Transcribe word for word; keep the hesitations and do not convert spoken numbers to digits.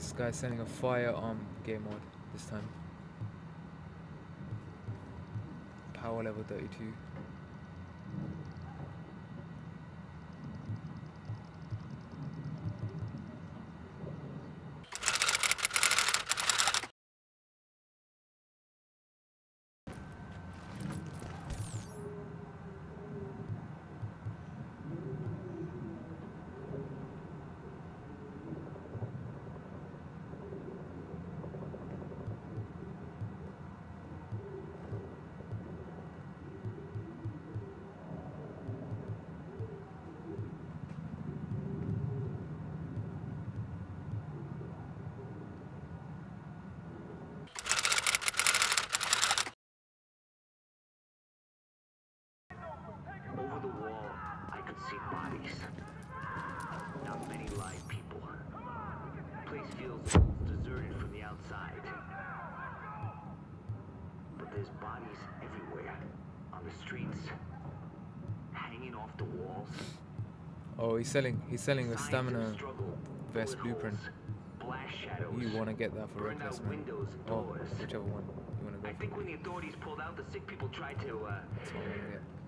This guy's sending a firearm game mode this time. Power level thirty-two. See bodies. Not many live people. Place feels deserted from the outside. But there's bodies everywhere. On the streets. Hanging off the walls. Oh, he's selling he's selling a stamina vest blueprint. You wanna get that for reckless, man. Oh, whichever one you wanna go for. I think when the authorities pulled out, the sick people tried to uh